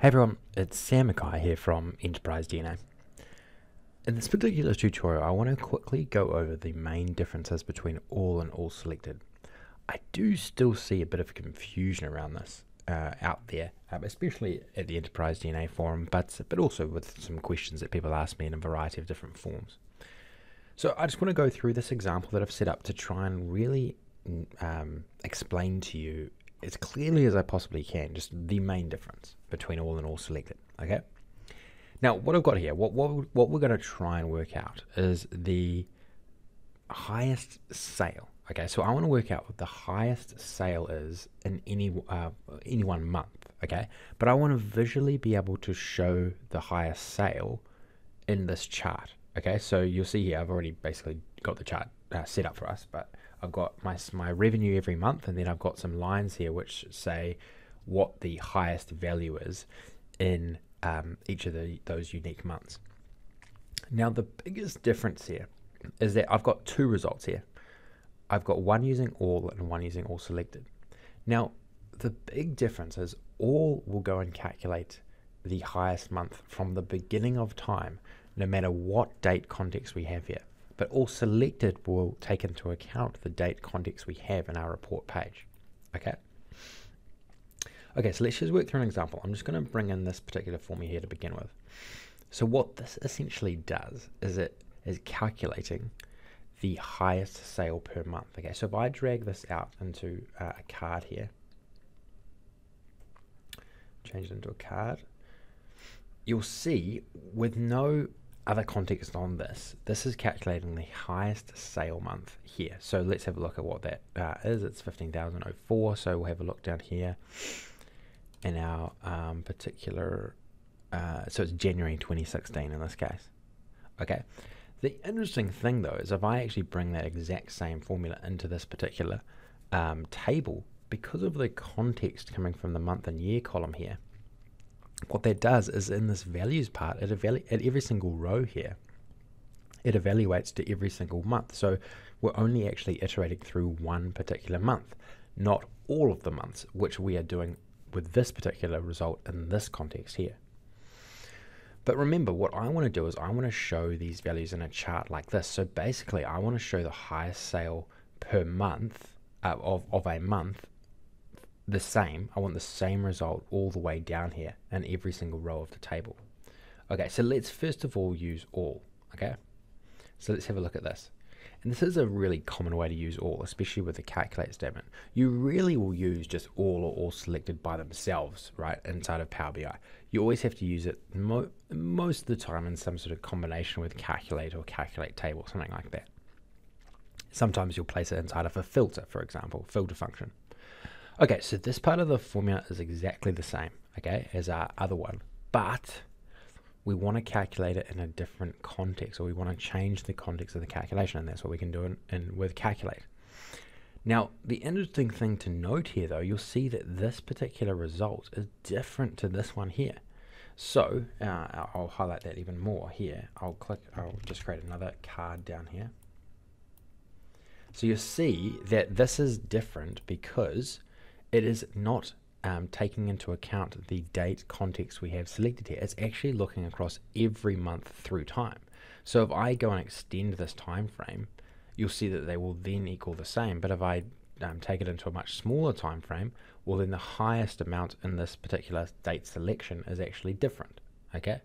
Hey everyone, it's Sam McKay here from Enterprise DNA. In this particular tutorial, I want to quickly go over the main differences between all and all selected. I do still see a bit of confusion around this out there, especially at the Enterprise DNA forum, but also with some questions that people ask me in a variety of different forms. So I just want to go through this example that I've set up to try and really explain to you as clearly as I possibly can, just the main difference between all and all selected, okay? Now, what I've got here, what we're gonna try and work out is the highest sale, okay? So I wanna work out what the highest sale is in any one month, okay? But I wanna visually be able to show the highest sale in this chart, okay? So you'll see here, I've already basically got the chart set up for us, but I've got my revenue every month, and then I've got some lines here which say what the highest value is in each of those unique months. Now the biggest difference here is that I've got two results here. I've got one using all and one using all selected. Now the big difference is all will go and calculate the highest month from the beginning of time, no matter what date context we have here. But all selected will take into account the date context we have in our report page, okay? Okay, so let's just work through an example. I'm just gonna bring in this particular formula here to begin with. So what this essentially does is it is calculating the highest sale per month, okay? So if I drag this out into a card here, change it into a card, you'll see with no other context on this is calculating the highest sale month here. So let's have a look at what that is. It's 15,004, so we'll have a look down here in our particular so it's January 2016 in this case, okay? The interesting thing though is if I actually bring that exact same formula into this particular table, because of the context coming from the month and year column here, what that does is in this values part, at every single row here, it evaluates to every single month. So we're only actually iterating through one particular month, not all of the months, which we are doing with this particular result in this context here. But remember, what I want to do is I want to show these values in a chart like this. So basically, I want to show the highest sale per month of a month the same. I want the same result all the way down here in every single row of the table. Okay, so let's first of all use all, okay? So let's have a look at this. And this is a really common way to use all, especially with the calculate statement. You really will use just all or all selected by themselves, right, inside of Power BI. You always have to use it most of the time in some sort of combination with calculate or calculate table, something like that. Sometimes you'll place it inside of a filter, for example, filter function. Okay, so this part of the formula is exactly the same, okay, as our other one, but we want to calculate it in a different context, or we want to change the context of the calculation, and that's what we can do with calculate. Now, the interesting thing to note here, though, you'll see that this particular result is different to this one here. So I'll highlight that even more here. I'll just create another card down here. So you'll see that this is different because it is not taking into account the date context we have selected here. It's actually looking across every month through time. So if I go and extend this time frame, you'll see that they will then equal the same. But if I take it into a much smaller time frame, well then the highest amount in this particular date selection is actually different, okay?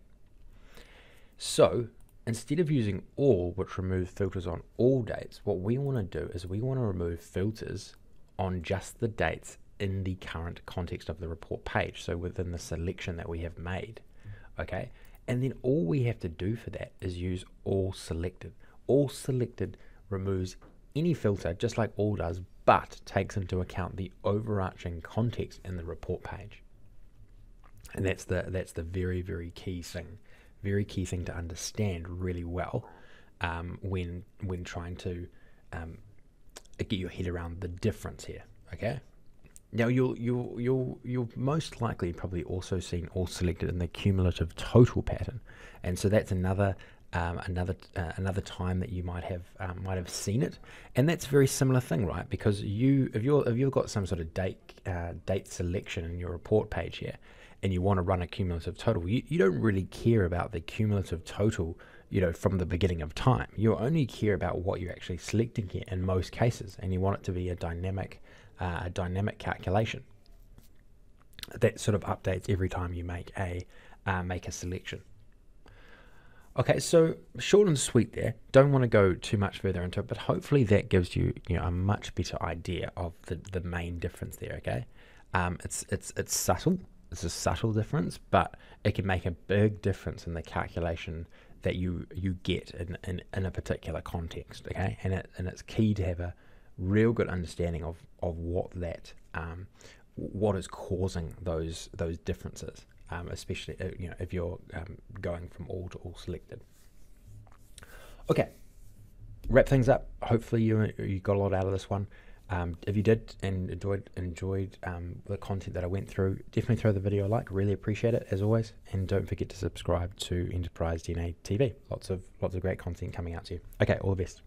So instead of using all, which removes filters on all dates, what we wanna do is we wanna remove filters on just the dates in the current context of the report page, so within the selection that we have made, okay? And then all we have to do for that is use all selected. All selected removes any filter, just like all does, but takes into account the overarching context in the report page. And that's the very, very key thing. Very key thing to understand really well when trying to get your head around the difference here, okay? Now you'll most likely probably also seen all selected in the cumulative total pattern, and so that's another time that you might have seen it, and that's a very similar thing, right? Because if you've got some sort of date selection in your report page here, and you want to run a cumulative total, you don't really care about the cumulative total, you know, from the beginning of time. You only care about what you're actually selecting here in most cases, and you want it to be a dynamic calculation that sort of updates every time you make a selection. Okay, so short and sweet there. Don't want to go too much further into it, but hopefully that gives you, a much better idea of the main difference there. Okay, it's subtle. It's a subtle difference, but it can make a big difference in the calculation that you get in a particular context. Okay, and it's key to have a real good understanding of what that what is causing those differences. Especially if you're going from all to all selected. Okay, wrap things up. Hopefully you got a lot out of this one. If you did and enjoyed the content that I went through, definitely throw the video a like. Really appreciate it as always, and don't forget to subscribe to Enterprise DNA TV. Lots of great content coming out to you. Okay, all the best.